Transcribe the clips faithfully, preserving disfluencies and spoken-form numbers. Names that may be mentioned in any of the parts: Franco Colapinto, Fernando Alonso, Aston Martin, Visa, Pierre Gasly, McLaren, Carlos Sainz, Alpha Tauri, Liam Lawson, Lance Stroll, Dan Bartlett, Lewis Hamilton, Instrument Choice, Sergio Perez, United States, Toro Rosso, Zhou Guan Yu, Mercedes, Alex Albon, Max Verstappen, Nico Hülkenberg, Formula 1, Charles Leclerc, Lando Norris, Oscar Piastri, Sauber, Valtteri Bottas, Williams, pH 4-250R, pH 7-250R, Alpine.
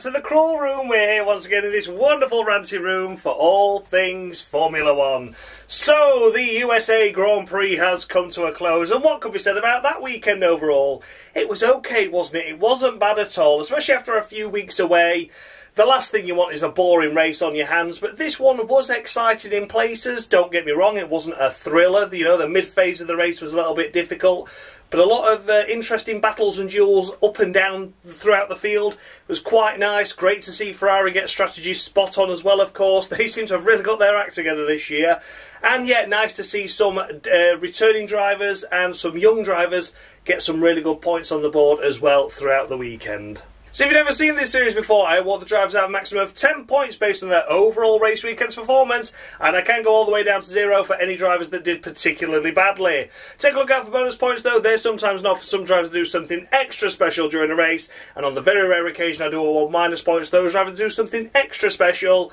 back to the Cruel Room. We're here once again in this wonderful ranty room for all things Formula One. So the U S A Grand Prix has come to a close, and what could be said about that weekend overall? It was okay, wasn't it? It wasn't bad at all, especially after a few weeks away. The last thing you want is a boring race on your hands, but this one was exciting in places. Don't get me wrong, it wasn't a thriller. You know, the mid-phase of the race was a little bit difficult. But a lot of uh, interesting battles and duels up and down throughout the field. It was quite nice. Great to see Ferrari get strategy spot on as well, of course. They seem to have really got their act together this year. And yet, nice to see some uh, returning drivers and some young drivers get some really good points on the board as well throughout the weekend. So if you've never seen this series before, I award the drivers out a maximum of ten points based on their overall race weekend's performance, and I can go all the way down to zero for any drivers that did particularly badly. Take a look out for bonus points though, they're sometimes not for some drivers to do something extra special during a race, and on the very rare occasion I do award minus points those drivers do something extra special,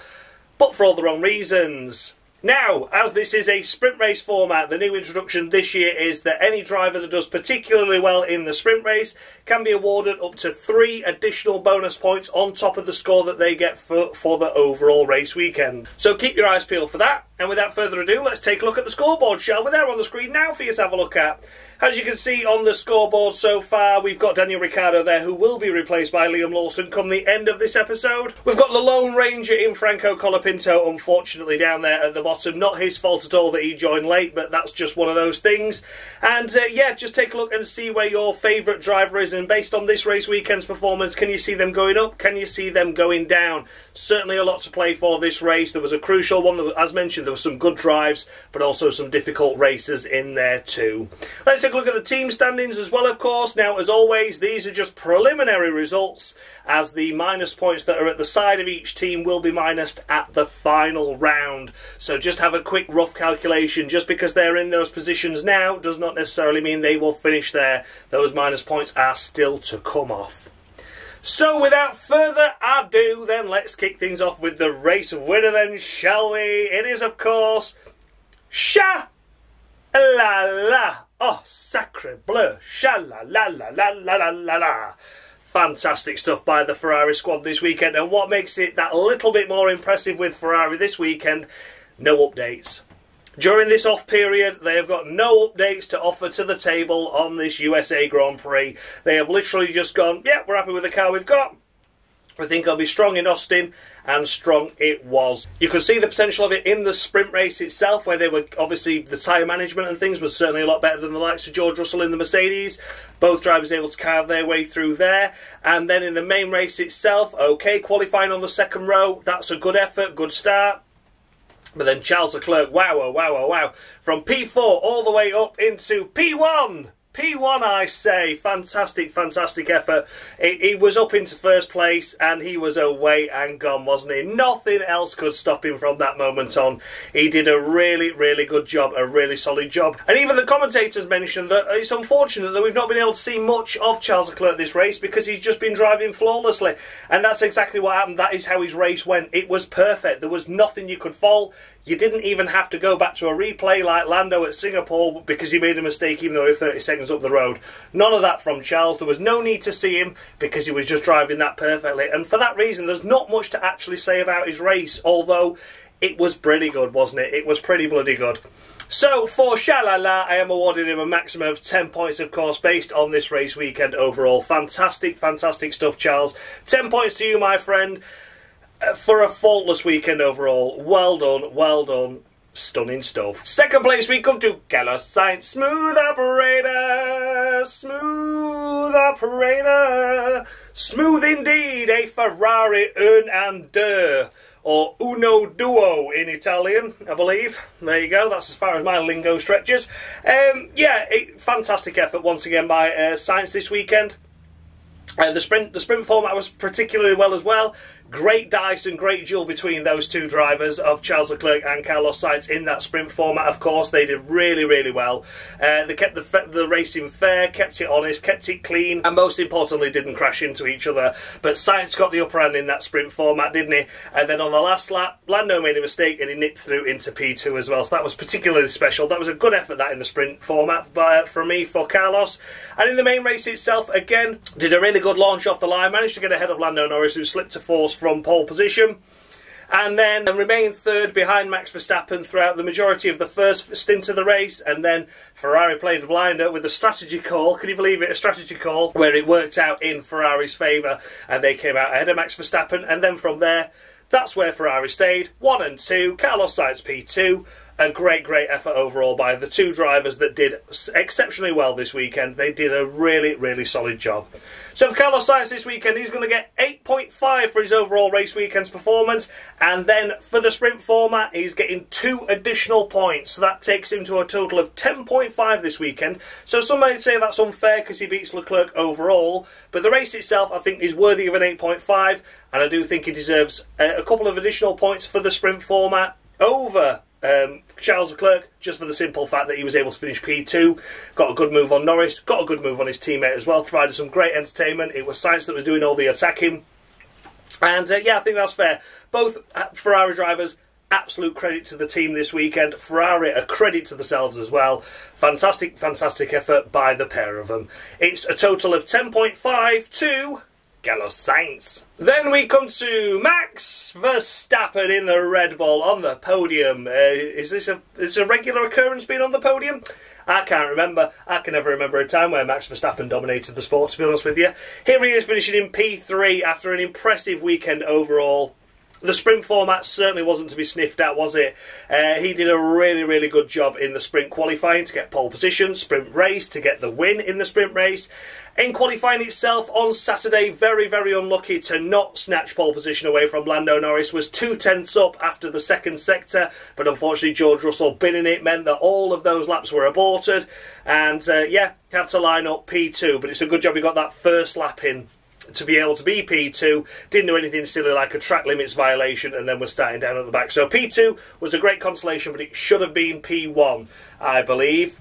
but for all the wrong reasons. Now, as this is a sprint race format, the new introduction this year is that any driver that does particularly well in the sprint race can be awarded up to three additional bonus points on top of the score that they get for, for the overall race weekend. So keep your eyes peeled for that. And without further ado, let's take a look at the scoreboard, shall we? There on the screen now for you to have a look at. As you can see on the scoreboard so far, we've got Daniel Ricciardo there, who will be replaced by Liam Lawson come the end of this episode. We've got the Lone Ranger in Franco Colapinto, unfortunately, down there at the bottom. Not his fault at all that he joined late, but that's just one of those things. And uh, yeah, just take a look and see where your favourite driver is. And based on this race weekend's performance, can you see them going up? Can you see them going down? Certainly a lot to play for this race. There was a crucial one, that, as mentioned, there were some good drives, but also some difficult races in there too. Let's take a look at the team standings as well, of course. Now, as always, these are just preliminary results, as the minus points that are at the side of each team will be minused at the final round. So just have a quick rough calculation. Just because they're in those positions now does not necessarily mean they will finish there. Those minus points are still to come off. So without further ado, then let's kick things off with the race winner then, shall we? It is, of course, Sha-la-la. Oh, sacre bleu. Sha-la-la-la-la-la-la-la. Fantastic stuff by the Ferrari squad this weekend. And what makes it that little bit more impressive with Ferrari this weekend, no updates. During this off period, they have got no updates to offer to the table on this U S A Grand Prix. They have literally just gone, yeah, we're happy with the car we've got. We think it'll be strong in Austin, and strong it was. You could see the potential of it in the sprint race itself, where they were, obviously, the tyre management and things was certainly a lot better than the likes of George Russell in the Mercedes. Both drivers able to carve their way through there. And then in the main race itself, okay, qualifying on the second row, that's a good effort, good start. But then Charles Leclerc, wow, oh, wow, oh, wow. From P four all the way up into P one. P one, I say. Fantastic, fantastic effort. He was up into first place and he was away and gone, wasn't he? Nothing else could stop him from that moment on. He did a really, really good job, a really solid job. And even the commentators mentioned that it's unfortunate that we've not been able to see much of Charles Leclerc this race because he's just been driving flawlessly. And that's exactly what happened. That is how his race went. It was perfect. There was nothing you could fault. You didn't even have to go back to a replay like Lando at Singapore because he made a mistake even though he was thirty seconds up the road. None of that from Charles. There was no need to see him because he was just driving that perfectly. And for that reason, there's not much to actually say about his race, although it was pretty good, wasn't it? It was pretty bloody good. So, for Sha-la-la, I am awarding him a maximum of ten points, of course, based on this race weekend overall. Fantastic, fantastic stuff, Charles. ten points to you, my friend. For a faultless weekend overall, well done, well done, stunning stuff. Second place we come to Carlos Sainz, smooth operator, smooth operator, smooth indeed, a Ferrari un and deux, or uno duo in Italian, I believe. There you go, that's as far as my lingo stretches. Um, yeah, it, fantastic effort once again by uh, Sainz this weekend. Uh, the sprint the sprint format was particularly well as well. Great dice and great duel between those two drivers of Charles Leclerc and Carlos Sainz in that sprint format. Of course, they did really, really well. Uh, they kept the, the racing fair, kept it honest, kept it clean, and most importantly, didn't crash into each other. But Sainz got the upper hand in that sprint format, didn't he? And then on the last lap, Lando made a mistake and he nipped through into P two as well. So that was particularly special. That was a good effort, that, in the sprint format, but uh, for me, for Carlos. And in the main race itself, again, did a really good launch off the line, managed to get ahead of Lando Norris, who slipped to fourth from pole position, and then remained third behind Max Verstappen throughout the majority of the first stint of the race. And then Ferrari played a blinder with a strategy call. Can you believe it? A strategy call where it worked out in Ferrari's favour, and they came out ahead of Max Verstappen. And then from there, that's where Ferrari stayed. One and two, Carlos Sainz P two. A great, great effort overall by the two drivers that did exceptionally well this weekend. They did a really, really solid job. So for Carlos Sainz this weekend, he's going to get eight point five for his overall race weekend's performance. And then for the sprint format, he's getting two additional points. So that takes him to a total of ten point five this weekend. So some might say that's unfair because he beats Leclerc overall. But the race itself, I think, is worthy of an eight point five. And I do think he deserves a couple of additional points for the sprint format over Um, Charles Leclerc, just for the simple fact that he was able to finish P two, got a good move on Norris, got a good move on his teammate as well, provided some great entertainment. It was Sainz that was doing all the attacking, and uh, yeah, I think that's fair. Both Ferrari drivers, absolute credit to the team this weekend. Ferrari, a credit to themselves as well. Fantastic, fantastic effort by the pair of them. It's a total of ten point five to Carlos Sainz. Then we come to Max Verstappen in the Red Bull on the podium. Uh, is this a is this a regular occurrence being on the podium? I can't remember. I can never remember a time where Max Verstappen dominated the sport, to be honest with you. Here he is finishing in P three after an impressive weekend overall. The sprint format certainly wasn't to be sniffed at, was it? Uh, he did a really, really good job in the sprint qualifying to get pole position, sprint race to get the win in the sprint race. In qualifying itself on Saturday, very, very unlucky to not snatch pole position away from Lando Norris. Was two tenths up after the second sector, but unfortunately George Russell binning it meant that all of those laps were aborted. And uh, yeah, had to line up P two, but it's a good job he got that first lap in to be able to be P two. Didn't do anything silly like a track limits violation, and then we're starting down at the back. So P two was a great consolation, but it should have been P one, I believe.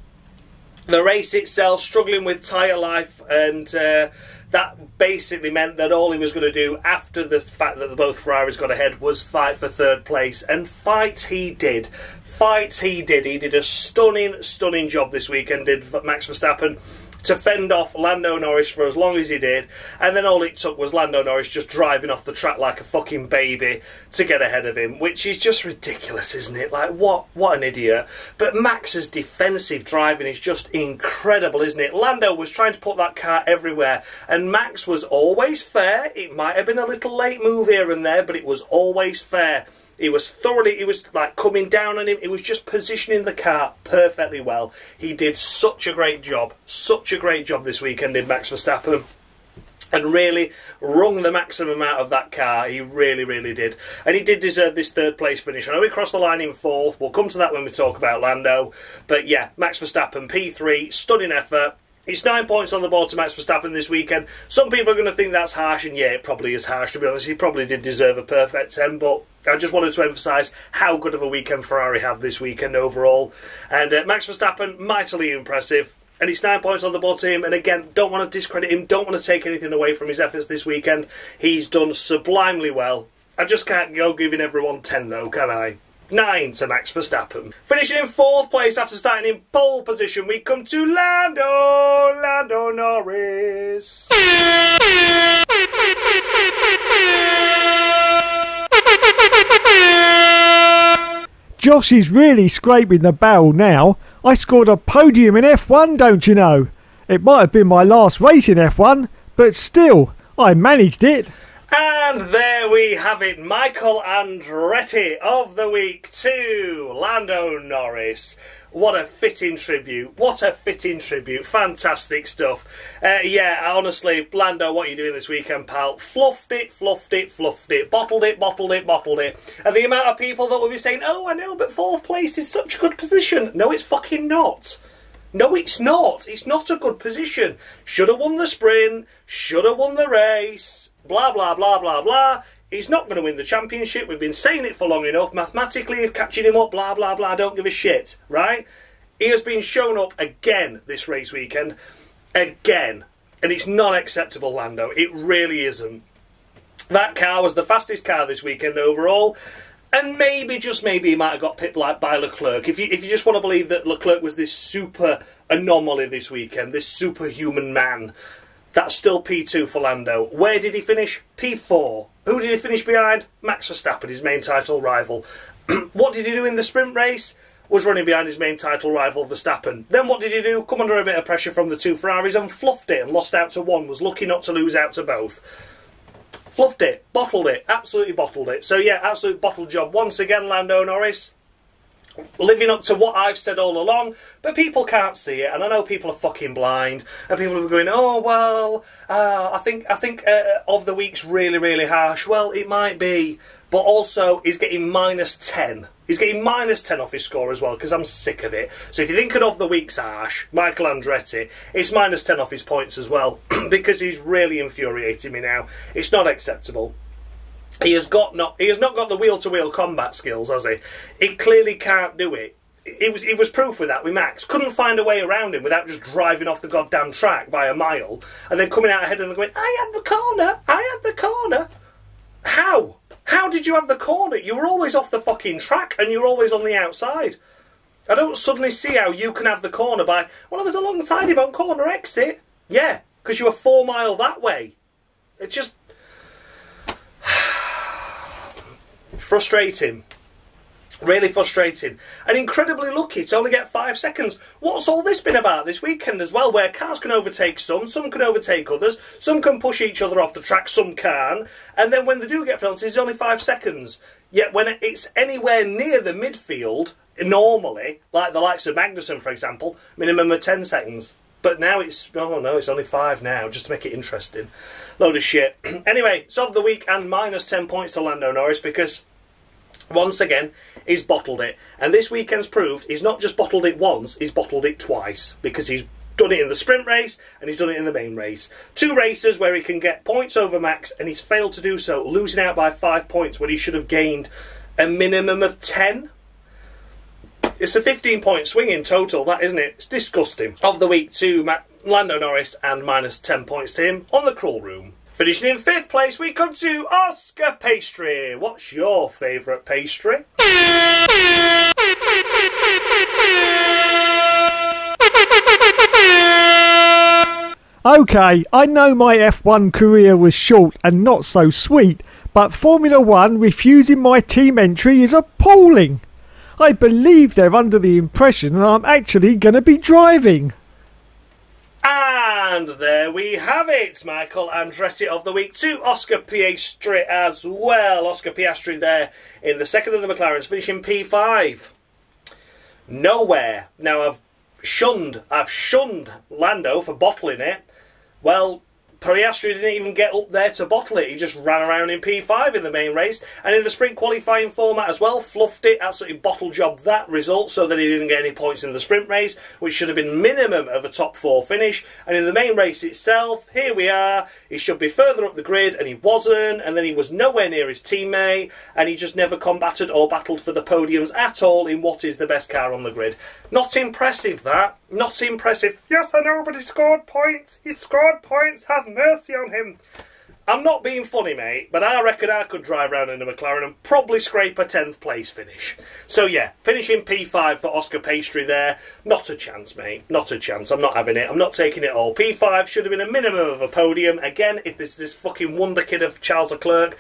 The race itself, struggling with tyre life, and uh, that basically meant that all he was going to do after the fact that both Ferraris got ahead was fight for third place, and fight he did. Fight he did. He did a stunning, stunning job this weekend, did Max Verstappen, to fend off Lando Norris for as long as he did. And then all it took was Lando Norris just driving off the track like a fucking baby to get ahead of him, which is just ridiculous, isn't it? Like, what what an idiot. But Max's defensive driving is just incredible, isn't it? Lando was trying to put that car everywhere, and Max was always fair. It might have been a little late move here and there, but it was always fair. He was thoroughly, he was like coming down on him. He was just positioning the car perfectly well. He did such a great job, such a great job this weekend in Max Verstappen, and really wrung the maximum out of that car. He really, really did. And he did deserve this third place finish. I know he crossed the line in fourth. We'll come to that when we talk about Lando. But yeah, Max Verstappen, P three, stunning effort. It's nine points on the board to Max Verstappen this weekend. Some people are going to think that's harsh, and yeah, it probably is harsh, to be honest. He probably did deserve a perfect ten, but I just wanted to emphasise how good of a weekend Ferrari had this weekend overall. And uh, Max Verstappen, mightily impressive. And it's nine points on the board to him. And again, don't want to discredit him, don't want to take anything away from his efforts this weekend. He's done sublimely well. I just can't go giving everyone ten, though, can I? nine to Max Verstappen. Finishing in fourth place after starting in pole position, we come to Lando, Lando Norris. Josh is really scraping the barrel now. I scored a podium in F one, don't you know? It might have been my last race in F one, but still, I managed it. And there we have it, Michael Andretti of the week to Lando Norris. What a fitting tribute, what a fitting tribute, fantastic stuff. Uh, yeah, honestly, Lando, what are you doing this weekend, pal? Fluffed it, fluffed it, fluffed it, bottled it, bottled it, bottled it. And the amount of people that will be saying, oh, I know, but fourth place is such a good position. No, it's fucking not. No, it's not. It's not a good position. Should have won the sprint, should have won the race. Blah, blah, blah, blah, blah. He's not going to win the championship. We've been saying it for long enough. Mathematically, he's catching him up, blah, blah, blah. Don't give a shit, right? He has been shown up again this race weekend. Again. And it's not acceptable, Lando. It really isn't. That car was the fastest car this weekend overall. And maybe, just maybe, he might have got pipped like by Leclerc. If you, if you just want to believe that Leclerc was this super anomaly this weekend, this superhuman man, that's still P two for Lando. Where did he finish? P four. Who did he finish behind? Max Verstappen, his main title rival. What did he do in the sprint race? Was running behind his main title rival, Verstappen. Then what did he do? Come under a bit of pressure from the two Ferraris and fluffed it and lost out to one. Was lucky not to lose out to both. Fluffed it, bottled it, absolutely bottled it. So yeah, absolute bottle job once again, Lando Norris. Living up to what I've said all along, but people can't see it, and I know people are fucking blind, and people are going, "Oh well, uh, I think I think uh, of the week's really really harsh." Well, it might be, but also he's getting minus ten. He's getting minus ten off his score as well, because I'm sick of it. So if you're thinking of the week's harsh, Michael Andretti, it's minus ten off his points as well, because he's really infuriating me now. It's not acceptable. He has got not he has not got the wheel-to-wheel combat skills, has he? He clearly can't do it. It was it was proof with that with Max. Couldn't find a way around him without just driving off the goddamn track by a mile and then coming out ahead and going, "I had the corner, I had the corner." How? How did you have the corner? You were always off the fucking track and you were always on the outside. I don't suddenly see how you can have the corner by, "Well, I was alongside him on corner exit." Yeah, because you were four mile that way. It's just... frustrating. Really frustrating. And incredibly lucky to only get five seconds. What's all this been about this weekend as well, where cars can overtake some, some can overtake others, some can push each other off the track, some can, and then when they do get penalties, it's only five seconds. Yet when it's anywhere near the midfield, normally, like the likes of Magnussen, for example, minimum of ten seconds. But now it's, oh no, it's only five now, just to make it interesting. Load of shit. Anyway, it's of the week and minus ten points to Lando Norris, because once again, he's bottled it. And this weekend's proved he's not just bottled it once, he's bottled it twice. Because he's done it in the sprint race, and he's done it in the main race. Two races where he can get points over Max, and he's failed to do so, losing out by five points when he should have gained a minimum of ten. It's a fifteen-point swing in total, that, isn't it? It's disgusting. Of the week to Ma Lando Norris and minus ten points to him on the Cruel Room. Finishing in fifth place, we come to Oscar Pastry. What's your favourite pastry? Okay, I know my F one career was short and not so sweet, but Formula One refusing my team entry is appalling. I believe they're under the impression that I'm actually going to be driving. And there we have it, Michael Andretti of the week to Oscar Piastri as well. Oscar Piastri there in the second of the McLarens, finishing P five. Nowhere. Now I've shunned, I've shunned Lando for bottling it. Well, Piastri didn't even get up there to bottle it. He just ran around in P five in the main race. And in the sprint qualifying format as well, fluffed it, absolutely bottle jobbed that result so that he didn't get any points in the sprint race, which should have been minimum of a top four finish. And in the main race itself, here we are. He should be further up the grid, and he wasn't. And then he was nowhere near his teammate. And he just never combated or battled for the podiums at all in what is the best car on the grid. Not impressive, that. Not impressive. Yes, I know, but he scored points. He scored points. Have mercy on him. I'm not being funny, mate, but I reckon I could drive around in a McLaren and probably scrape a tenth place finish. So yeah, finishing P five for Oscar Pastry there. Not a chance, mate. Not a chance. I'm not having it. I'm not taking it all. P five should have been a minimum of a podium. Again, if there's this fucking wonder kid of Charles Leclerc,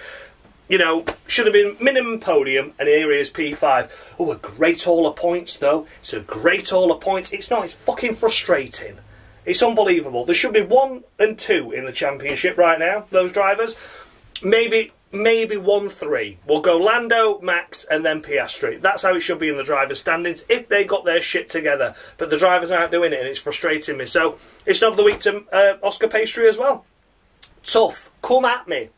you know, should have been minimum podium, and here he is, P five. Oh, a great haul of points, though. It's a great haul of points. It's not. It's fucking frustrating. It's unbelievable. There should be one and two in the championship right now, those drivers. Maybe maybe one, three. We'll go Lando, Max, and then Piastri. That's how it should be in the drivers' standings, if they got their shit together. But the drivers aren't doing it, and it's frustrating me. So it's not of the week to uh, Oscar Pastry as well. Tough. Come at me.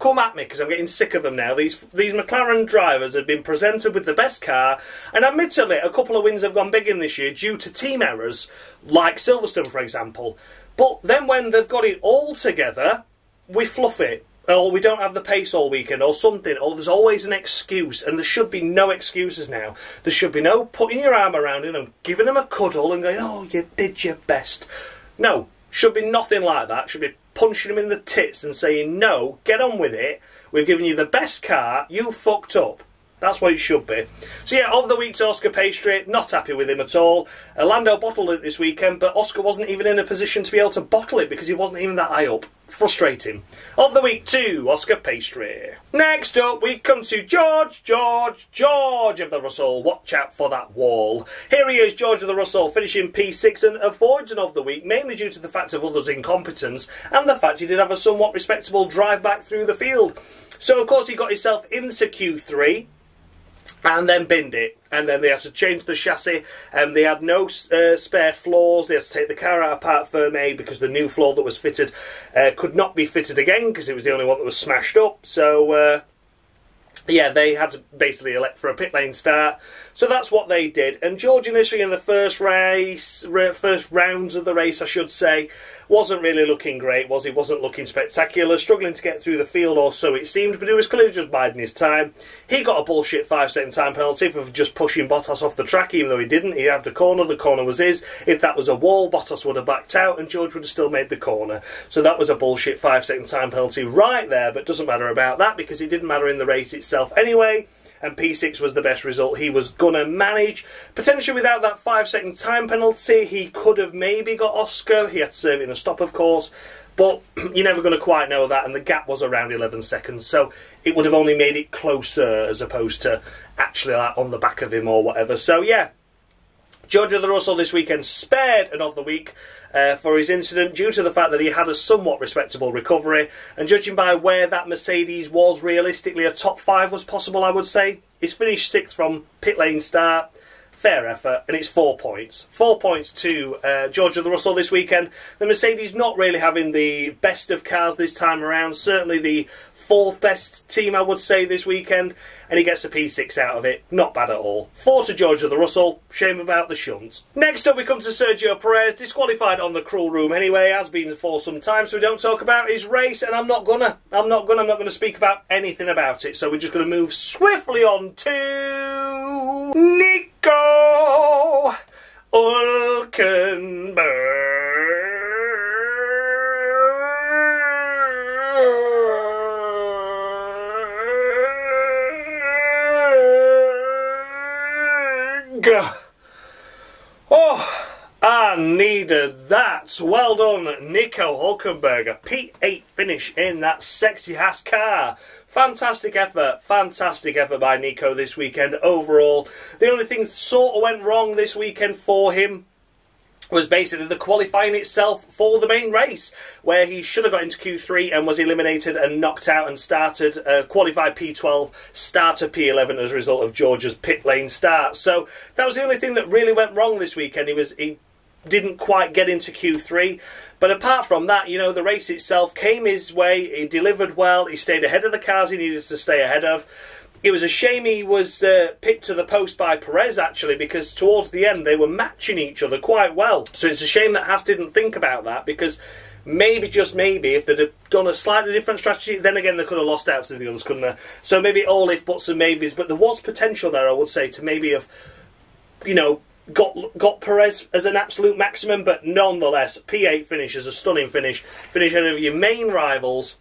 Come at me, because I'm getting sick of them now. These these McLaren drivers have been presented with the best car, and admittedly, a couple of wins have gone big in this year due to team errors, like Silverstone, for example. But then when they've got it all together, we fluff it. oh, we don't have the pace all weekend, or something, or there's always an excuse, and there should be no excuses now. There should be no putting your arm around him and giving him a cuddle and going, oh, you did your best. No, should be nothing like that. Should be punching him in the tits and saying, no, get on with it, we've given you the best car, you fucked up. That's what it should be. So yeah, over the week's Oscar Piastri, not happy with him at all. Uh, Lando bottled it this weekend, but Oscar wasn't even in a position to be able to bottle it because he wasn't even that high up. Frustrating. Of the week two, Oscar Piastri. Next up, we come to George, George, George of the Russell. Watch out for that wall. Here he is, George of the Russell, finishing P six and avoids an of the week, mainly due to the fact of others' incompetence and the fact he did have a somewhat respectable drive back through the field. So, of course, he got himself into Q three and then binned it. And then they had to change the chassis, and they had no uh, spare floors. They had to take the car out of part Fermé because the new floor that was fitted uh, could not be fitted again because it was the only one that was smashed up. So, uh, yeah, they had to basically elect for a pit lane start. So that's what they did. And George initially in the first race, first rounds of the race, I should say, wasn't really looking great, was he? Wasn't looking spectacular, struggling to get through the field, or so it seemed, but he was clearly just biding his time. He got a bullshit five-second time penalty for just pushing Bottas off the track, even though he didn't. He had the corner, the corner was his. If that was a wall, Bottas would have backed out and George would have still made the corner. So that was a bullshit five-second time penalty right there, but doesn't matter about that because it didn't matter in the race itself anyway. And P six was the best result he was going to manage. Potentially without that five-second time penalty, he could have maybe got Oscar. He had to serve in a stop, of course. But you're never going to quite know that, and the gap was around eleven seconds. So it would have only made it closer as opposed to actually like on the back of him or whatever. So, yeah. George of the Russell this weekend spared an of the week uh, for his incident due to the fact that he had a somewhat respectable recovery, and judging by where that Mercedes was realistically, a top five was possible, I would say. He's finished sixth from pit lane start. Fair effort, and it's four points. Four points to uh, George of the Russell this weekend. The Mercedes not really having the best of cars this time around, certainly the fourth best team, I would say, this weekend, and he gets a P six out of it. Not bad at all. Four to George of the Russell. Shame about the shunt. Next up, we come to Sergio Perez, disqualified on the Cruel Room anyway, has been for some time, so we don't talk about his race, and I'm not gonna. I'm not gonna. I'm not gonna speak about anything about it, so we're just gonna move swiftly on to Nico Hülkenberg. Oh, I needed that. Well done, Nico Hülkenberg. A P eight finish in that sexy Haas car. Fantastic effort, fantastic effort by Nico this weekend overall. The only thing sort of went wrong this weekend for him was basically the qualifying itself for the main race, where he should have got into Q three and was eliminated and knocked out and started, uh, qualified P twelve, started P eleven as a result of George's pit lane start. So that was the only thing that really went wrong this weekend. He was he didn't quite get into Q three. But apart from that, you know, the race itself came his way, he delivered well, he stayed ahead of the cars he needed to stay ahead of. It was a shame he was uh, picked to the post by Perez, actually, because towards the end they were matching each other quite well. So it's a shame that Haas didn't think about that, because maybe, just maybe, if they'd have done a slightly different strategy, then again they could have lost out to the others, couldn't they? So maybe all if buts and maybes, but there was potential there, I would say, to maybe have, you know, got got Perez as an absolute maximum, but nonetheless, P eight finish is a stunning finish. Finish ahead of your main rivals,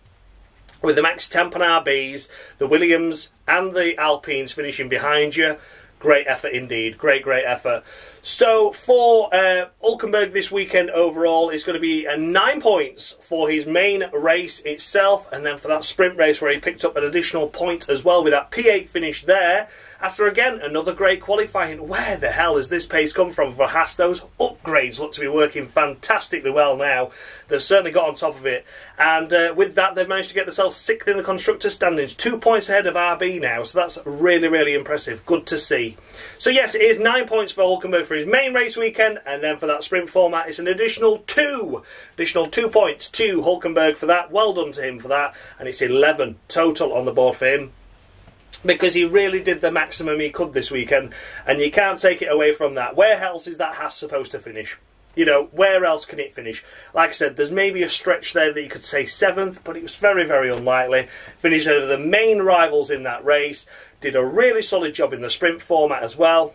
with the Max Verstappen R Bs, the Williams and the Alpines finishing behind you. Great effort indeed. Great, great effort. So for uh, Hülkenberg this weekend overall, it's going to be uh, nine points for his main race itself. And then for that sprint race where he picked up an additional point as well with that P eight finish there. After, again, another great qualifying. Where the hell has this pace come from for Haas? Those upgrades look to be working fantastically well now. They've certainly got on top of it. And uh, with that, they've managed to get themselves sixth in the constructor standings. Two points ahead of R B now. So that's really, really impressive. Good to see. So yes, it is nine points for Hülkenberg for his main race weekend. And then for that sprint format, it's an additional two. Additional two points to Hülkenberg for that. Well done to him for that. And it's eleven total on the board for him, because he really did the maximum he could this weekend, and you can't take it away from that. Where else is that Haas supposed to finish? you know, where else can it finish? Like I said, there's maybe a stretch there that you could say seventh, but it was very, very unlikely. Finished over the main rivals in that race. Did a really solid job in the sprint format as well.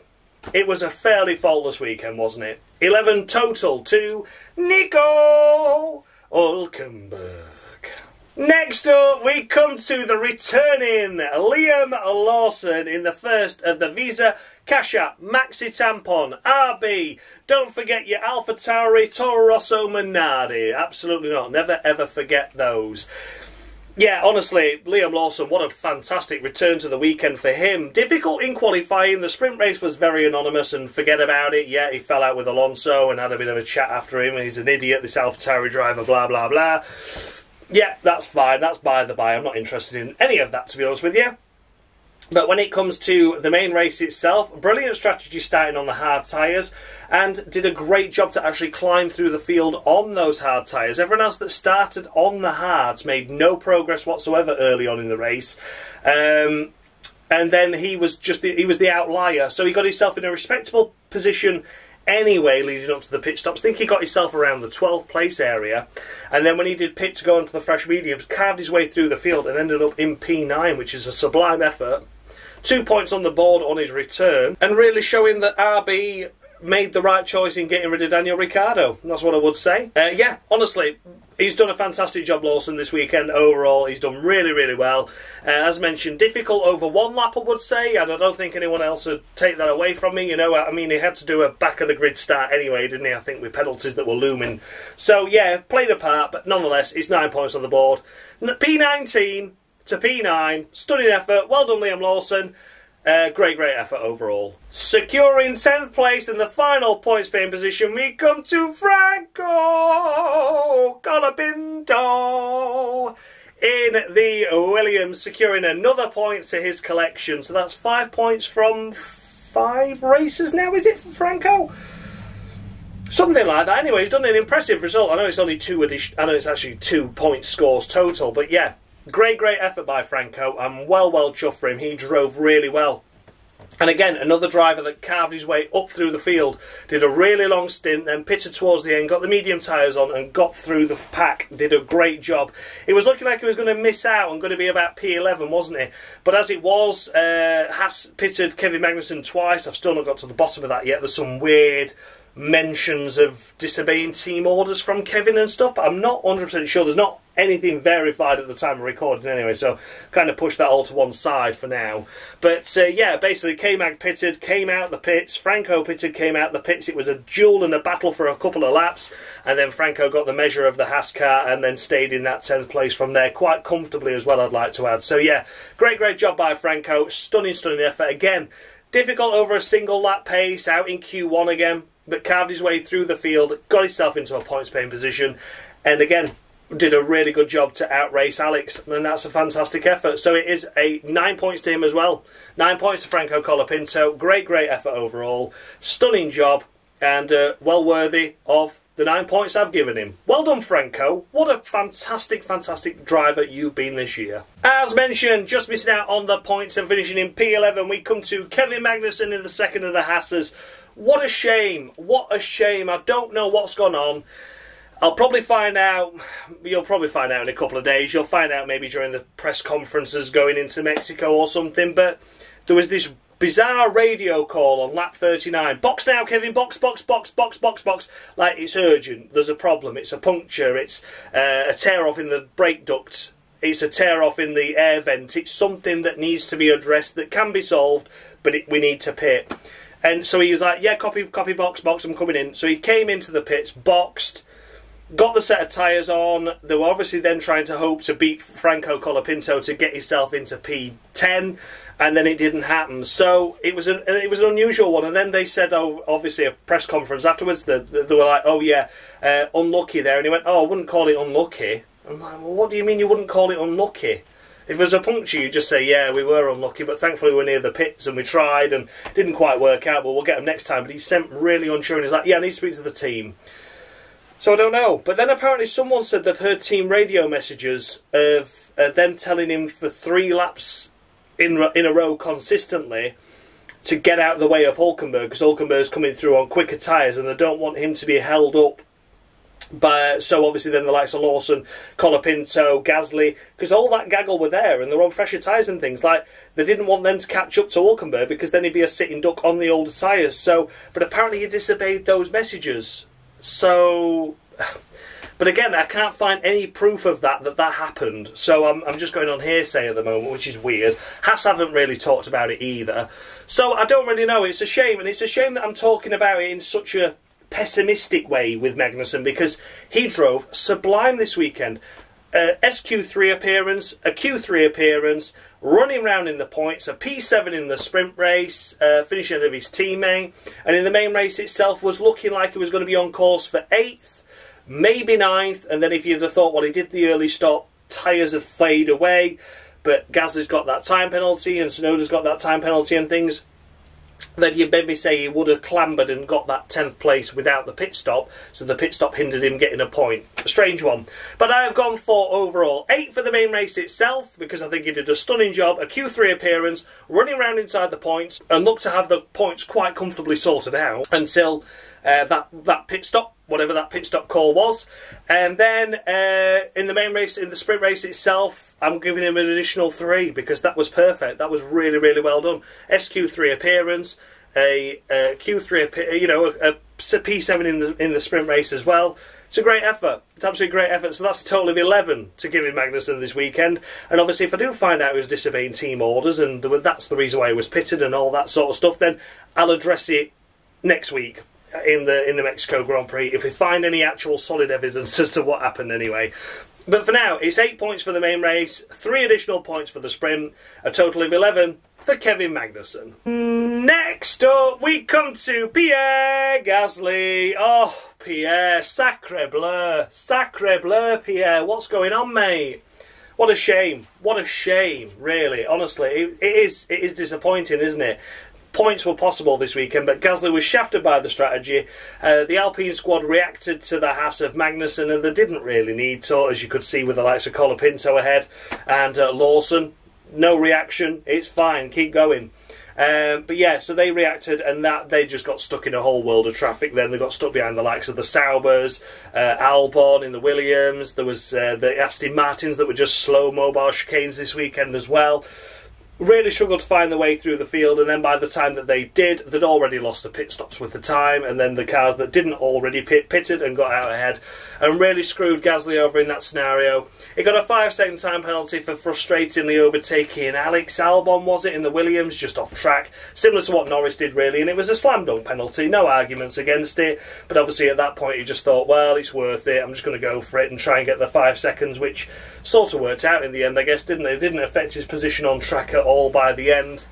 It was a fairly faultless weekend, wasn't it? eleven total to Nico Hülkenberg. Next up, we come to the returning Liam Lawson in the first of the Visa Cash App Maxi Tampon R B. Don't forget your Alpha Tauri, Toro Rosso, Minardi. Absolutely not. Never, ever forget those. Yeah, honestly, Liam Lawson, what a fantastic return to the weekend for him. Difficult in qualifying. The sprint race was very anonymous and forget about it. Yeah, he fell out with Alonso and had a bit of a chat after him. He's an idiot, this Alpha Tauri driver, blah, blah, blah. Yeah, that's fine. That's by the by. I'm not interested in any of that, to be honest with you. But when it comes to the main race itself, brilliant strategy starting on the hard tyres, and did a great job to actually climb through the field on those hard tyres. Everyone else that started on the hards made no progress whatsoever early on in the race. Um, and then he was just the, he was the outlier. So he got himself in a respectable position anyway, leading up to the pit stops. I think he got himself around the twelfth place area, and then when he did pit to go into the fresh mediums, carved his way through the field and ended up in P nine, which is a sublime effort. Two points on the board on his return, and really showing that R B made the right choice in getting rid of Daniel Ricciardo. That's what I would say. Uh, yeah, honestly, he's done a fantastic job, Lawson, this weekend overall. He's done really, really well. Uh, as mentioned, difficult over one lap, I would say, and I don't think anyone else would take that away from me. You know, I mean, he had to do a back-of-the-grid start anyway, didn't he, I think, with penalties that were looming. So, yeah, played a part, but nonetheless, it's nine points on the board. P nineteen to P nine, stunning effort. Well done, Liam Lawson. Uh, great, great effort overall. Securing tenth place in the final points-paying position, we come to Franco Colapinto in the Williams, securing another point to his collection. So that's five points from five races now, is it, for Franco? Something like that. Anyway, he's done an impressive result. I know it's only two addition. I know it's actually two point scores total, but yeah. Great, great effort by Franco. I'm well, well chuffed for him. He drove really well. And again, another driver that carved his way up through the field. Did a really long stint, then pitted towards the end, got the medium tyres on and got through the pack. Did a great job. It was looking like he was going to miss out and going to be about P eleven, wasn't he? But as it was, uh, Haas pitted Kevin Magnussen twice. I've still not got to the bottom of that yet. There's some weird mentions of disobeying team orders from Kevin and stuff, but I'm not one hundred percent sure. There's not anything verified at the time of recording anyway, so kind of push that all to one side for now. But uh, yeah, basically K-Mag pitted, came out the pits, Franco pitted, came out the pits. It was a duel and a battle for a couple of laps, and then Franco got the measure of the Haas car and then stayed in that tenth place from there quite comfortably as well, I'd like to add. So yeah, great, great job by Franco. Stunning, stunning effort again. Difficult over a single lap pace, out in Q one again, but carved his way through the field, got himself into a points-paying position, and again, did a really good job to outrace Alex, and that's a fantastic effort. So it is a nine points to him as well. Nine points to Franco Colapinto. Great, great effort overall. Stunning job, and uh, well worthy of the nine points I've given him. Well done, Franco. What a fantastic, fantastic driver you've been this year. As mentioned, just missing out on the points and finishing in P eleven, we come to Kevin Magnussen in the second of the Haas's. What a shame. What a shame. I don't know what's gone on. I'll probably find out. You'll probably find out in a couple of days. You'll find out maybe during the press conferences going into Mexico or something. But there was this bizarre radio call on lap thirty-nine. Box now, Kevin. Box, box, box, box, box, box. Like, it's urgent. There's a problem. It's a puncture. It's uh, a tear-off in the brake duct. It's a tear-off in the air vent. It's something that needs to be addressed, that can be solved, but it, we need to pit. And so he was like, yeah, copy, copy, box, box, I'm coming in. So he came into the pits, boxed, got the set of tyres on. They were obviously then trying to hope to beat Franco Colapinto to get himself into P ten, and then it didn't happen. So it was an, it was an unusual one. And then they said, oh, obviously a press conference afterwards, they, they were like, oh, yeah, uh, unlucky there. And he went, oh, I wouldn't call it unlucky. I'm like, well, what do you mean you wouldn't call it unlucky? If there's a puncture, you just say, yeah, we were unlucky, but thankfully we're near the pits and we tried and didn't quite work out, but we'll get them next time. But he sent really unsure, and he's like, yeah, I need to speak to the team. So I don't know. But then apparently someone said they've heard team radio messages of uh, them telling him for three laps in, in a row consistently to get out of the way of Hülkenberg, because Hülkenberg's coming through on quicker tyres and they don't want him to be held up. But, so obviously then the likes of Lawson, Colapinto, Gasly, because all that gaggle were there and they're on fresher tyres and things. Like, they didn't want them to catch up to Hülkenberg because then he'd be a sitting duck on the older tyres. So, but apparently he disobeyed those messages. So, but again, I can't find any proof of that, that that happened. So I'm, I'm just going on hearsay at the moment, which is weird. Haas haven't really talked about it either. So I don't really know. It's a shame, and it's a shame that I'm talking about it in such a pessimistic way with Magnussen, because he drove sublime this weekend. Uh, S Q three appearance, a Q three appearance, running round in the points, a P seven in the sprint race, uh, finishing ahead of his teammate, and in the main race itself was looking like he was going to be on course for eighth, maybe ninth, and then if you'd have thought, well, he did the early stop, tyres have faded away, but Gasly's got that time penalty and Tsunoda's got that time penalty and things, then you'd maybe say he would have clambered and got that tenth place without the pit stop, so the pit stop hindered him getting a point. A strange one. But I have gone for overall eight for the main race itself, because I think he did a stunning job, a Q three appearance, running around inside the points, and looked to have the points quite comfortably sorted out until uh, that, that pit stop, whatever that pit stop call was. And then uh, in the main race, in the sprint race itself, I'm giving him an additional three, because that was perfect. That was really, really well done. S Q three appearance, a, a Q three, you know, a, a P seven in the in the sprint race as well. It's a great effort. It's absolutely great effort. So that's a total of eleven to give him Magnussen this weekend. And obviously, if I do find out he was disobeying team orders and that's the reason why he was pitted and all that sort of stuff, then I'll address it next week in the in the Mexico Grand Prix, if we find any actual solid evidence as to what happened anyway. But for now, it's eight points for the main race, three additional points for the sprint, a total of eleven for Kevin Magnussen. Next up, we come to Pierre Gasly. Oh, Pierre, sacre bleu, sacre bleu, Pierre. What's going on, mate? What a shame. What a shame, really. Honestly, it, it is it is disappointing, isn't it? Points were possible this weekend, but Gasly was shafted by the strategy. Uh, the Alpine squad reacted to the Haas of Magnussen, and they didn't really need to, as you could see with the likes of Colapinto ahead and uh, Lawson. No reaction. It's fine. Keep going. Um, but yeah, so they reacted, and that they just got stuck in a whole world of traffic. Then they got stuck behind the likes of the Saubers, uh, Albon in the Williams. There was uh, the Aston Martins that were just slow mobile chicanes this weekend as well. Really struggled to find the way through the field, and then by the time that they did, they'd already lost the pit stops with the time, and then the cars that didn't already pit pitted and got out ahead, and really screwed Gasly over in that scenario. It got a five second time penalty for frustratingly overtaking Alex Albon, was it, in the Williams, just off track, similar to what Norris did really, and it was a slam dunk penalty, no arguments against it, but obviously at that point he just thought, well, it's worth it, I'm just going to go for it and try and get the five seconds, which sort of worked out in the end, I guess, didn't it? It didn't affect his position on track at all by the end.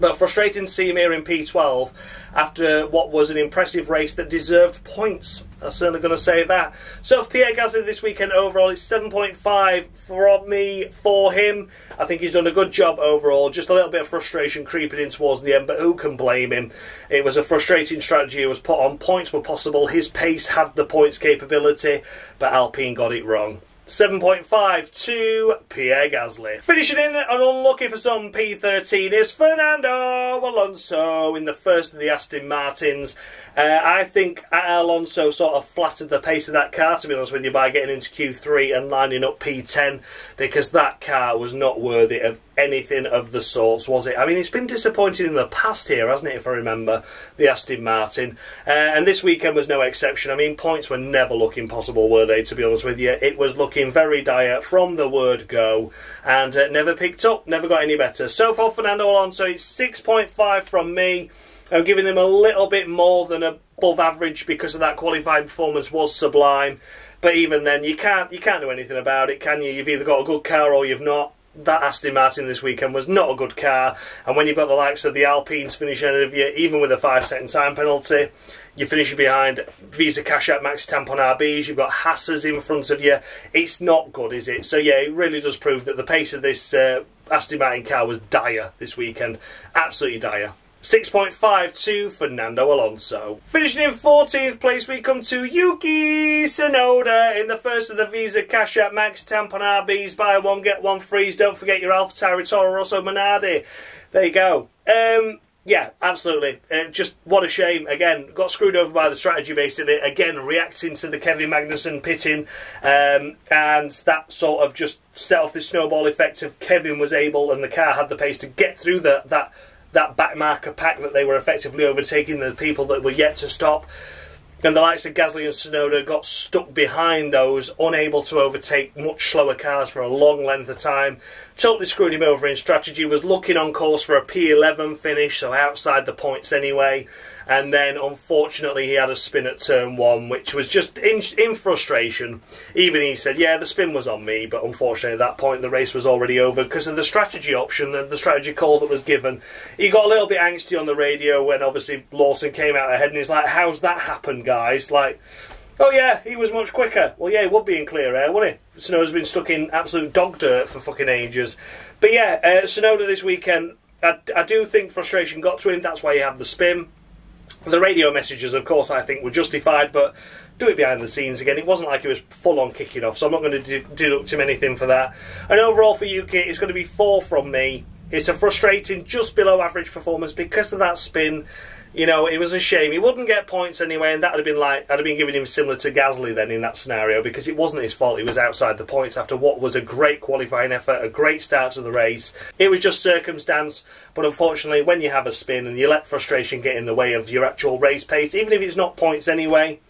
But frustrating to see him here in P twelve after what was an impressive race that deserved points. I'm certainly going to say that. So for Pierre Gasly this weekend overall, it's seven point five from me for him. I think he's done a good job overall. Just a little bit of frustration creeping in towards the end, but who can blame him? It was a frustrating strategy. It was put on. Points were possible. His pace had the points capability, but Alpine got it wrong. seven point five to Pierre Gasly. Finishing in and unlucky for some P thirteen is Fernando Alonso in the first of the Aston Martins. Uh, I think Alonso sort of flattered the pace of that car, to be honest with you, by getting into Q three and lining up P ten, because that car was not worthy of anything of the sorts, was it? I mean, it's been disappointing in the past here, hasn't it, if I remember, the Aston Martin. Uh, and this weekend was no exception. I mean, points were never looking possible, were they, to be honest with you? It was looking very dire from the word go, and uh, never picked up, never got any better. So for Fernando Alonso, it's six point five from me. I'm giving him a little bit more than above average because of that qualifying performance was sublime. But even then, you can't you can't do anything about it, can you? You've either got a good car or you've not. That Aston Martin this weekend was not a good car. And when you've got the likes of the Alpines finishing ahead of you, even with a five-second time penalty, you're finishing behind Visa Cash App Max Tampon R Bs. You've got Haas's in front of you. It's not good, is it? So, yeah, it really does prove that the pace of this uh, Aston Martin car was dire this weekend. Absolutely dire. six point five to Fernando Alonso. Finishing in fourteenth place, we come to Yuki Tsunoda in the first of the Visa Cash App Max Tampon R Bs. Buy one, get one free. Don't forget your Alpha Tauri Toro Rosso Minardi. There you go. Um, Yeah, absolutely. Uh, just what a shame. Again, got screwed over by the strategy basically. Again, reacting to the Kevin Magnussen pitting. Um, and that sort of just set off the snowball effect of Kevin was able, and the car had the pace to get through the, that, that back marker pack that they were effectively overtaking the people that were yet to stop. And the likes of Gasly and Tsunoda got stuck behind those, unable to overtake much slower cars for a long length of time. Totally screwed him over in strategy, was looking on course for a P eleven finish, so outside the points anyway. And then, unfortunately, he had a spin at turn one, which was just in, in frustration. Even he said, yeah, the spin was on me, but unfortunately at that point the race was already over because of the strategy option, the, the strategy call that was given. He got a little bit angsty on the radio when, obviously, Lawson came out ahead, and he's like, how's that happened, guys? Like, oh, yeah, he was much quicker. Well, yeah, he would be in clear air, wouldn't he? Tsunoda's been stuck in absolute dog dirt for fucking ages. But, yeah, uh, Tsunoda this weekend, I, I do think frustration got to him. That's why he had the spin. The radio messages, of course, I think were justified, but do it behind the scenes again. It wasn't like he was full-on kicking off, so I'm not going to deduct him anything for that. And overall for Yuki, it's going to be four from me. It's a frustrating, just below average performance because of that spin. You know, it was a shame. He wouldn't get points anyway, and that would have been like, I'd have been giving him similar to Gasly then in that scenario, because it wasn't his fault. He was outside the points after what was a great qualifying effort, a great start to the race. It was just circumstance, but unfortunately, when you have a spin and you let frustration get in the way of your actual race pace, even if it's not points anyway,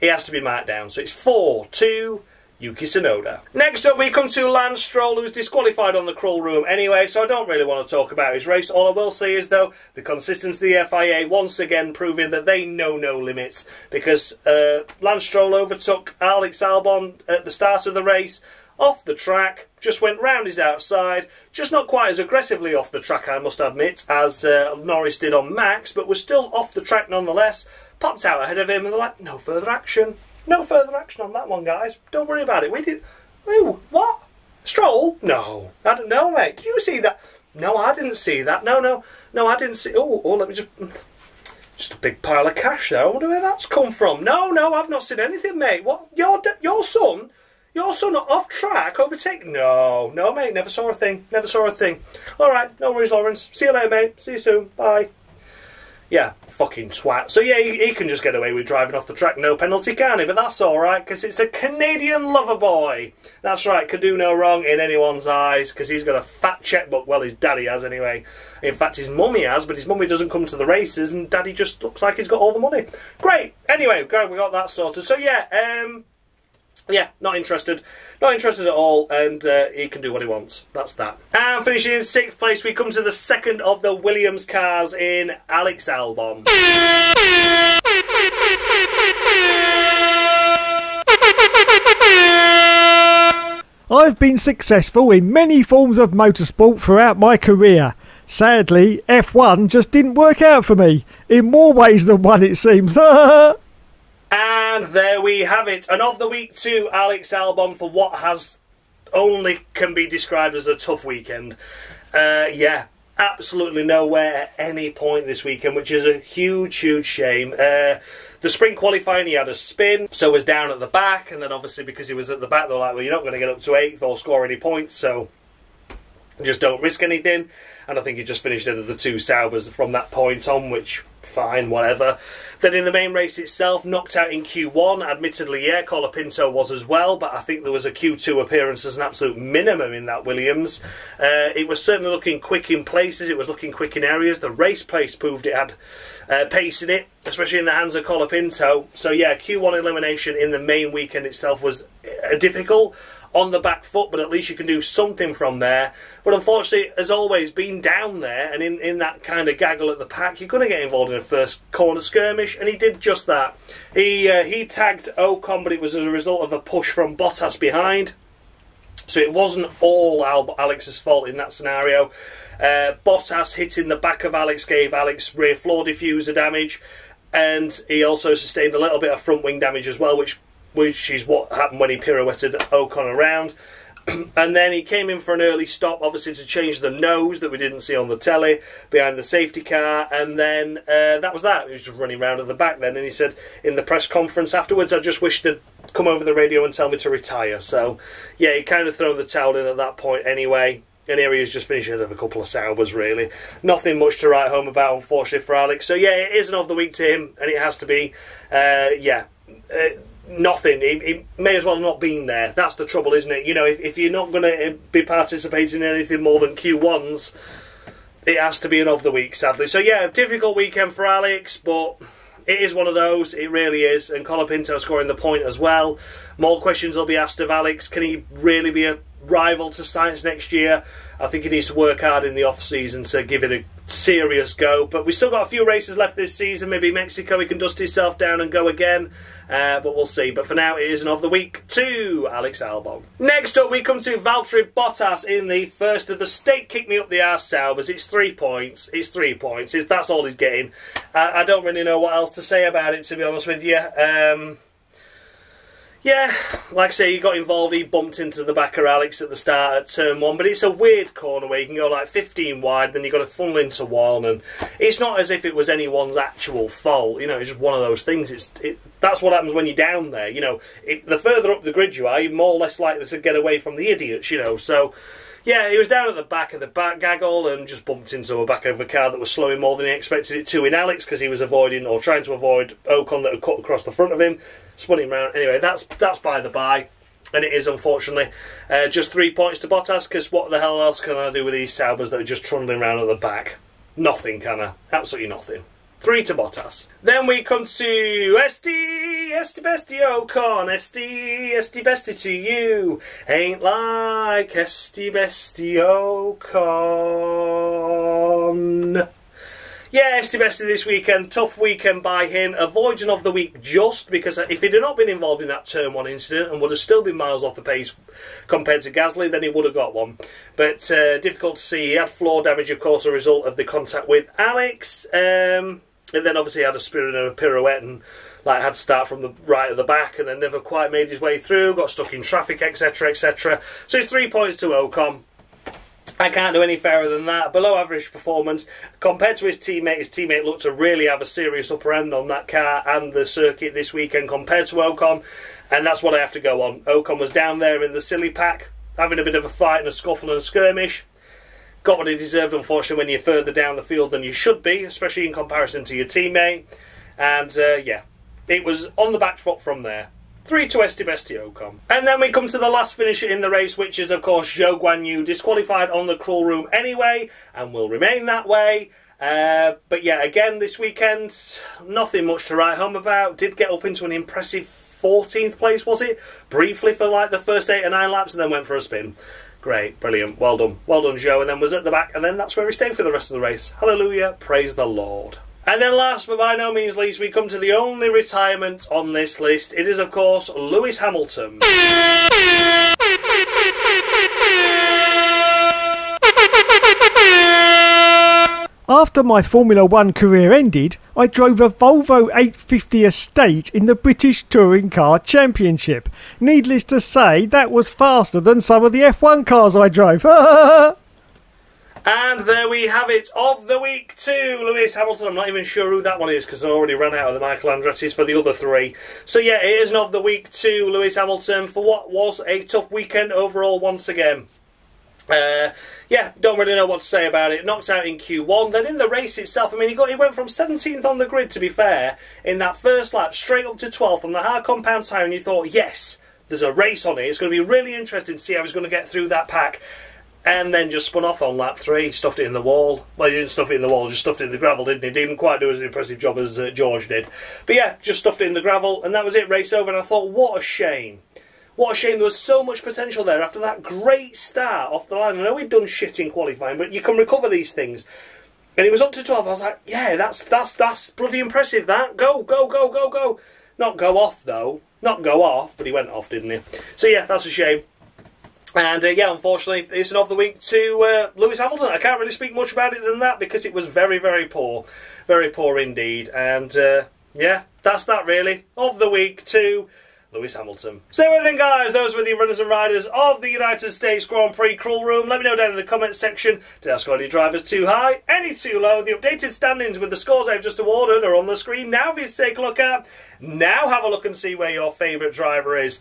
it has to be marked down. So it's four two. Yuki Tsunoda. Next up we come to Lance Stroll, who's disqualified on the Cruel Room anyway, so I don't really want to talk about his race. All I will say is, though, the consistency of the F I A once again proving that they know no limits, because uh, Lance Stroll overtook Alex Albon at the start of the race, off the track, just went round his outside, just not quite as aggressively off the track, I must admit, as uh, Norris did on Max, but was still off the track nonetheless, popped out ahead of him, and they're like, no further action. No further action on that one, guys. Don't worry about it. We did... Ooh, what? Stroll? No. I don't know, mate. Did you see that? No, I didn't see that. No, no. No, I didn't see... Oh, oh, let me just... Just a big pile of cash there. I wonder where that's come from. No, no, I've not seen anything, mate. What? Your, your son... Your son off track overtaken? No, no, mate. Never saw a thing. Never saw a thing. All right. No worries, Lawrence. See you later, mate. See you soon. Bye. Yeah, fucking twat. So yeah, he, he can just get away with driving off the track, no penalty, can he? But that's alright, because it's a Canadian lover boy. That's right, could do no wrong in anyone's eyes, because he's got a fat checkbook. Well, his daddy has anyway. In fact, his mummy has, but his mummy doesn't come to the races, and daddy just looks like he's got all the money. Great! Anyway, we got that sorted. So yeah, um... yeah, not interested. Not interested at all, and uh, he can do what he wants. That's that. And finishing in sixth place, we come to the second of the Williams cars in Alex Albon. I've been successful in many forms of motorsport throughout my career. Sadly, F one just didn't work out for me. In more ways than one, it seems. And there we have it. And of the week two, Alex Albon for what has only can be described as a tough weekend. Uh, yeah, absolutely nowhere at any point this weekend, which is a huge, huge shame. Uh, the spring qualifying, he had a spin, so was down at the back. And then obviously because he was at the back, they were like, well, you're not going to get up to eighth or score any points, so just don't risk anything. And I think he just finished out of the two Saubers from that point on, which... fine, whatever. Then in the main race itself, knocked out in Q one. Admittedly, yeah, Colapinto was as well, but I think there was a Q two appearance as an absolute minimum in that Williams. Uh, it was certainly looking quick in places. It was looking quick in areas. The race pace proved it had uh, pace in it, especially in the hands of Colapinto. So, yeah, Q one elimination in the main weekend itself was uh, difficult. On the back foot, but at least you can do something from there. But unfortunately, as always, being down there and in, in that kind of gaggle at the pack, you're going to get involved in a first corner skirmish, and he did just that. He uh, he tagged Ocon, but it was as a result of a push from Bottas behind. So it wasn't all Al Alex's fault in that scenario. Uh, Bottas hitting the back of Alex gave Alex rear floor diffuser damage, and he also sustained a little bit of front wing damage as well, which... which is what happened when he pirouetted Ocon around. And then he came in for an early stop, obviously to change the nose that we didn't see on the telly, behind the safety car, and then uh, that was that. He was just running around at the back then, and he said in the press conference afterwards, I just wish they'd come over the radio and tell me to retire. So, yeah, he kind of threw the towel in at that point anyway. and here he is just finishing with a couple of Saubers, really. Nothing much to write home about, unfortunately, for Alex. So, yeah, it is an of the week to him, and it has to be. Uh, yeah. Uh, Nothing. He, he may as well have not been there. That's the trouble, isn't it? You know, if, if you're not going to be participating in anything more than Q ones, it has to be an of the week, sadly. So, yeah, a difficult weekend for Alex, but it is one of those. It really is. And Colapinto scoring the point as well. More questions will be asked of Alex. Can he really be a rival to Sainz next year? I think he needs to work hard in the off-season to give it a serious go, but we've still got a few races left this season. Maybe Mexico he can dust himself down and go again, uh, but we'll see. But for now, it is an of the week to Alex Albon. Next up, we come to Valtteri Bottas in the first of the state kick me up the arse Saubers. It's three points. It's three points. It's, that's all he's getting. I, I don't really know what else to say about it, to be honest with you. Um... Yeah, like I say, he got involved, he bumped into the back of Alex at the start at turn one, but it's a weird corner where you can go like fifteen wide, then you've got to funnel into one, and it's not as if it was anyone's actual fault, you know, it's just one of those things. It's it, that's what happens when you're down there, you know, it, the further up the grid you are, you're more or less likely to get away from the idiots, you know, so... Yeah, he was down at the back of the back gaggle and just bumped into the back of a car that was slowing more than he expected it to in Alex, because he was avoiding or trying to avoid Ocon that had cut across the front of him, spun him round. Anyway, that's that's by the by, and it is unfortunately uh, just three points to Bottas, because what the hell else can I do with these Saubers that are just trundling round at the back? Nothing can I, absolutely nothing. Three to Bottas. Then we come to Esti, Esti Besti Ocon, Esti, Esti Besti to you. Ain't like Esti Besti Ocon. Yeah, Esti Besti this weekend. Tough weekend by him. Avoids an of the week just because if he'd not been involved in that turn one incident and would have still been miles off the pace compared to Gasly, then he would have got one. But uh, difficult to see. He had floor damage, of course, a result of the contact with Alex. Um, and then obviously had a spirit and a pirouette and like had to start from the right of the back and then never quite made his way through, got stuck in traffic, etc, et cetera. So it's three points to Ocon. I can't do any fairer than that. Below average performance. Compared to his teammate, his teammate looked to really have a serious upper end on that car and the circuit this weekend compared to Ocon, and that's what I have to go on. Ocon was down there in the silly pack, having a bit of a fight and a scuffle and a skirmish. Got what he deserved, unfortunately, when you're further down the field than you should be, especially in comparison to your teammate. And, uh, yeah, it was on the back foot from there. Three to Esti Besti Ocon. And then we come to the last finisher in the race, which is, of course, Zhou Guan Yu, disqualified on the Cruel Room anyway, and will remain that way. Uh, but, yeah, again, this weekend, nothing much to write home about. Did get up into an impressive fourteenth place, was it? Briefly for, like, the first eight or nine laps, and then went for a spin. Great, brilliant, well done. Well done, Zhou, and then was at the back, and then that's where he stayed for the rest of the race. Hallelujah, praise the Lord. And then last, but by no means least, we come to the only retirement on this list. It is, of course, Lewis Hamilton. After my Formula One career ended, I drove a Volvo eight fifty Estate in the British Touring Car Championship. Needless to say, that was faster than some of the F one cars I drove. And there we have it, of the week to Lewis Hamilton. I'm not even sure who that one is because I already ran out of the Michael Andretti's for the other three. So yeah, it is an of the week to Lewis Hamilton for what was a tough weekend overall once again. Uh, yeah, don't really know what to say about it. Knocked out in Q one. Then in the race itself, I mean, he got he went from seventeenth on the grid, to be fair, in that first lap, straight up to twelfth on the hard compound tyre, and you thought, yes, there's a race on it. It's going to be really interesting to see how he's going to get through that pack. And then just spun off on lap three, stuffed it in the wall. Well, he didn't stuff it in the wall, just stuffed it in the gravel, didn't he? Didn't quite do as an impressive job as uh, George did. But yeah, just stuffed it in the gravel, and that was it, race over. And I thought, what a shame. What a shame, there was so much potential there after that great start off the line. I know he'd done shit in qualifying, but you can recover these things. And it was up to twelve, I was like, yeah, that's that's that's bloody impressive, that. Go, go, go, go, go. Not go off, though. Not go off, but he went off, didn't he? So yeah, that's a shame. And, uh, yeah, unfortunately, it's an of the week to uh, Lewis Hamilton. I can't really speak much about it than that because it was very, very poor. Very poor indeed. And, uh, yeah, that's that, really. Of the week to Lewis Hamilton. So everything, guys, those were the runners and riders of the United States Grand Prix Cruel Room. Let me know down in the comments section, did I score any drivers too high, any too low? The updated standings with the scores I've just awarded are on the screen now for you to take a look at. Now have a look and see where your favourite driver is.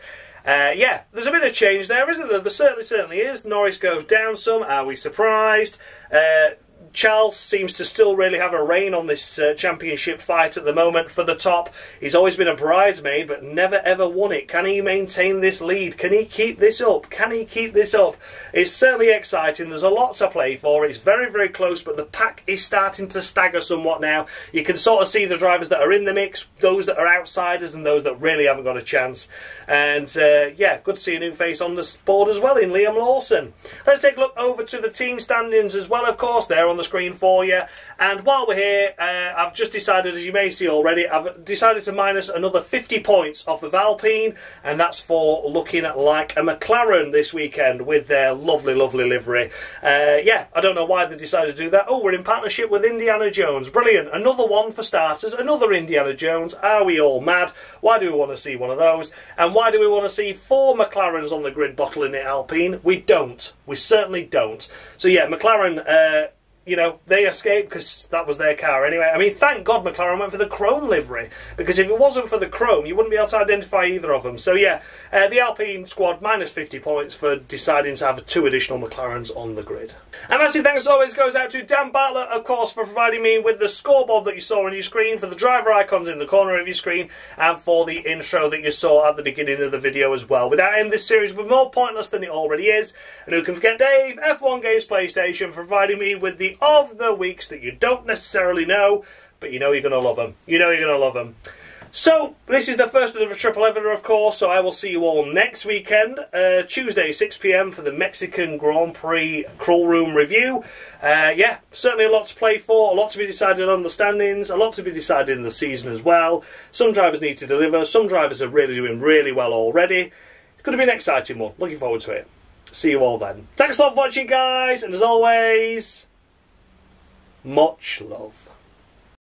Uh, yeah, there's a bit of change there, isn't there? There certainly, certainly is. Norris goes down some. Are we surprised? Uh, Charles seems to still really have a reign on this uh, championship fight at the moment for the top. He's always been a bridesmaid, but never ever won it. Can he maintain this lead? Can he keep this up? Can he keep this up? It's certainly exciting. There's a lot to play for. It's very, very close, but the pack is starting to stagger somewhat now. You can sort of see the drivers that are in the mix, those that are outsiders, and those that really haven't got a chance. And, uh, yeah, good to see a new face on the board as well in Liam Lawson. Let's take a look over to the team standings as well, of course, there on the screen for you. And while we're here, uh, I've just decided, as you may see already, I've decided to minus another fifty points off of Alpine, and that's for looking like a McLaren this weekend with their lovely, lovely livery. Uh, yeah, I don't know why they decided to do that. Oh, we're in partnership with Indiana Jones. Brilliant. Another one for starters. Another Indiana Jones. Are we all mad? Why do we want to see one of those? And why do we want to see four McLarens on the grid bottling it, Alpine? We don't. We certainly don't. So yeah, McLaren... Uh, You know, they escaped because that was their car anyway. I mean, thank God McLaren went for the chrome livery, because if it wasn't for the chrome, you wouldn't be able to identify either of them. So, yeah, uh, the Alpine squad, minus fifty points for deciding to have two additional McLarens on the grid. And actually, thanks as always goes out to Dan Bartlett, of course, for providing me with the scoreboard that you saw on your screen, for the driver icons in the corner of your screen, and for the intro that you saw at the beginning of the video as well. Without him, this series would be more pointless than it already is. And who can forget Dave, F one Games PlayStation, providing me with the of the weeks that you don't necessarily know, but you know you're going to love them. You know you're going to love them. So, this is the first of the Triple Header, of course, so I will see you all next weekend, uh, Tuesday, six p m, for the Mexican Grand Prix Cruel Room review. Uh, yeah, certainly a lot to play for, a lot to be decided on the standings, a lot to be decided in the season as well. Some drivers need to deliver, some drivers are really doing really well already. It's going to be an exciting one. Looking forward to it. See you all then. Thanks a lot for watching, guys, and as always... much love.